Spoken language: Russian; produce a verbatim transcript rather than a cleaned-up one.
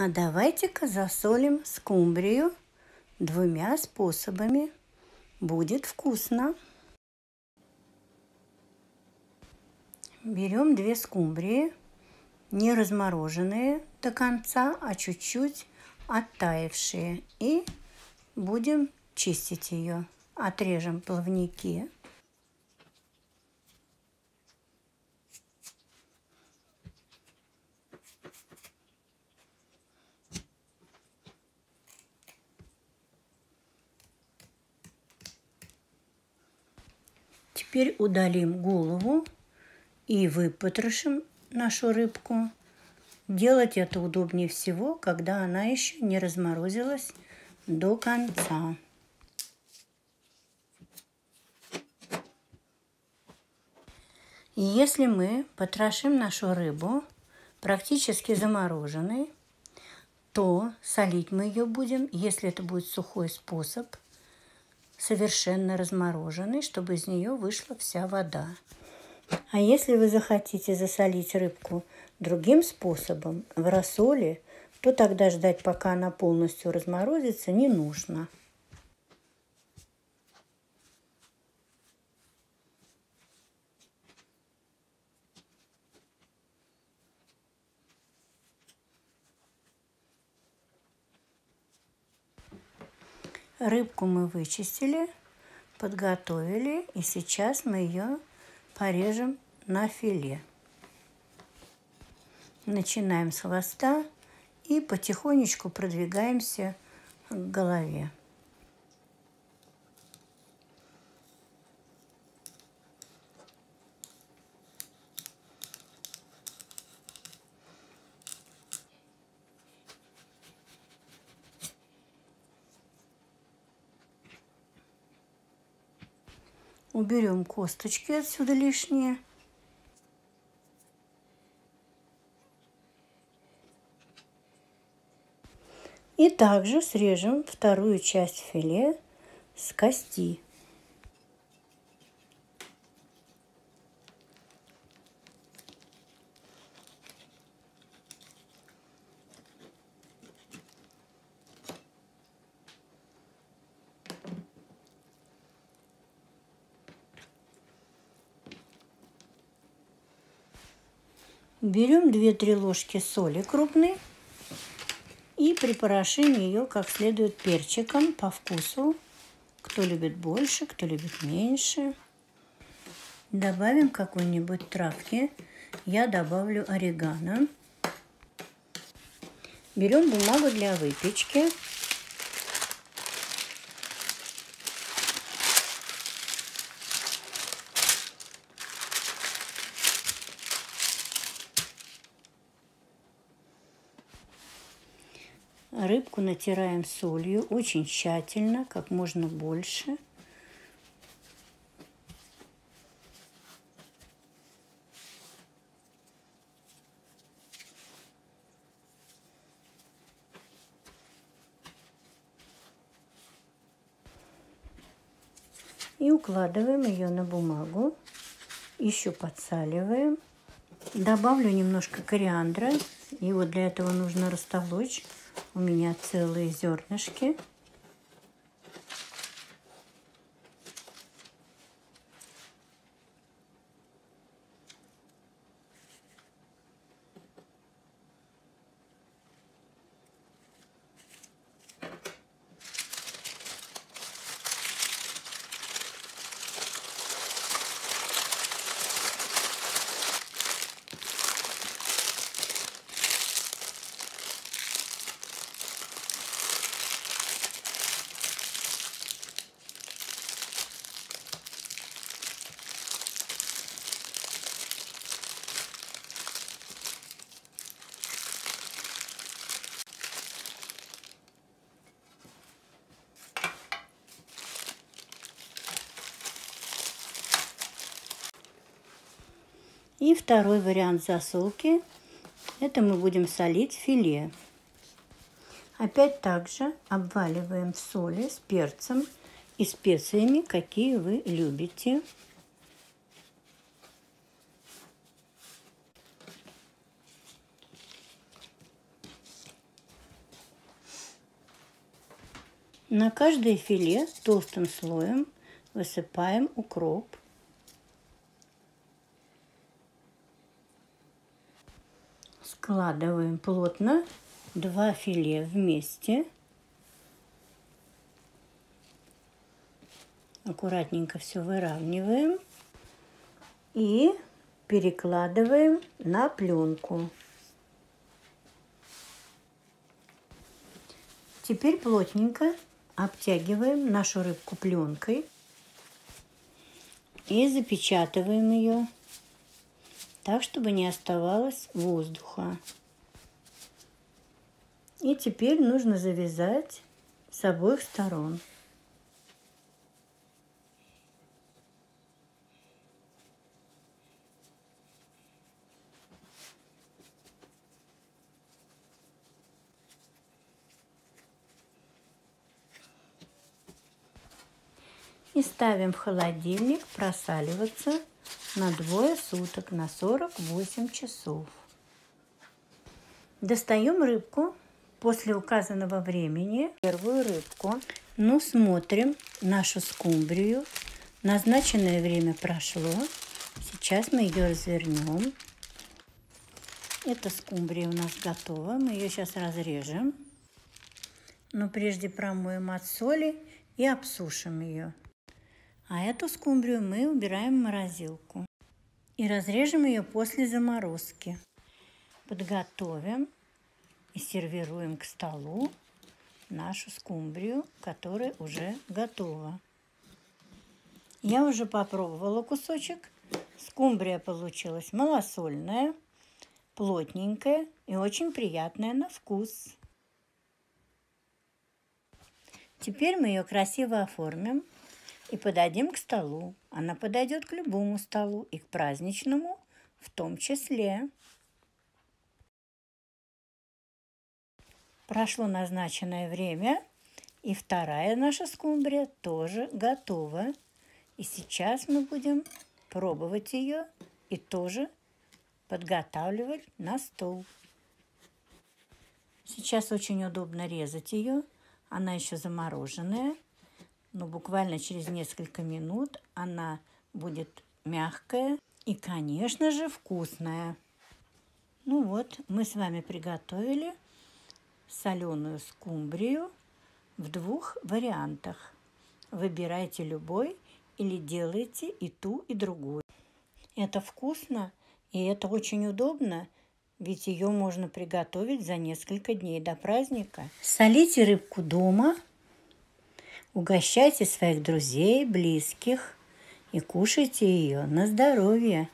А давайте-ка засолим скумбрию двумя способами. Будет вкусно. Берем две скумбрии, не размороженные до конца, а чуть-чуть оттаившие. И будем чистить ее. Отрежем плавники. Теперь удалим голову и выпотрошим нашу рыбку. Делать это удобнее всего, когда она еще не разморозилась до конца. И если мы потрошим нашу рыбу, практически замороженной, то солить мы ее будем, если это будет сухой способ, совершенно размороженной, чтобы из нее вышла вся вода. А если вы захотите засолить рыбку другим способом, в рассоле, то тогда ждать, пока она полностью разморозится, не нужно. Рыбку мы вычистили, подготовили, и сейчас мы ее порежем на филе. Начинаем с хвоста и потихонечку продвигаемся к голове. Уберем косточки отсюда лишние. И также срежем вторую часть филе с кости. Берем две-три ложки соли крупной и припорошим ее как следует перчиком по вкусу. Кто любит больше, кто любит меньше. Добавим какой-нибудь травки. Я добавлю орегано. Берем бумагу для выпечки. Рыбку натираем солью очень тщательно, как можно больше. И укладываем ее на бумагу. Еще подсаливаем. Добавлю немножко кориандра. Его для этого нужно растолочь. У меня целые зернышки. И второй вариант засолки. Это мы будем солить филе. Опять также обваливаем в соли с перцем и специями, какие вы любите. На каждое филе толстым слоем высыпаем укроп. Складываем плотно два филе вместе. Аккуратненько все выравниваем и перекладываем на пленку. Теперь плотненько обтягиваем нашу рыбку пленкой и запечатываем ее так, чтобы не оставалось воздуха. И теперь нужно завязать с обоих сторон. И ставим в холодильник просаливаться на двое суток, на сорок восемь часов. Достаем рыбку после указанного времени. Первую рыбку. Ну, смотрим нашу скумбрию. Назначенное время прошло. Сейчас мы ее развернем. Эта скумбрия у нас готова. Мы ее сейчас разрежем. Но прежде промоем от соли и обсушим ее. А эту скумбрию мы убираем в морозилку и разрежем ее после заморозки. Подготовим и сервируем к столу нашу скумбрию, которая уже готова. Я уже попробовала кусочек. Скумбрия получилась малосольная, плотненькая и очень приятная на вкус. Теперь мы ее красиво оформим и подадим к столу. Она подойдет к любому столу, и к праздничному в том числе. Прошло назначенное время, и вторая наша скумбрия тоже готова. И сейчас мы будем пробовать ее и тоже подготавливать на стол. Сейчас очень удобно резать ее. Она еще замороженная. Но буквально через несколько минут она будет мягкая и, конечно же, вкусная. Ну вот, мы с вами приготовили соленую скумбрию в двух вариантах. Выбирайте любой или делайте и ту, и другую. Это вкусно и это очень удобно, ведь ее можно приготовить за несколько дней до праздника. Солите рыбку дома. Угощайте своих друзей, близких и кушайте ее на здоровье.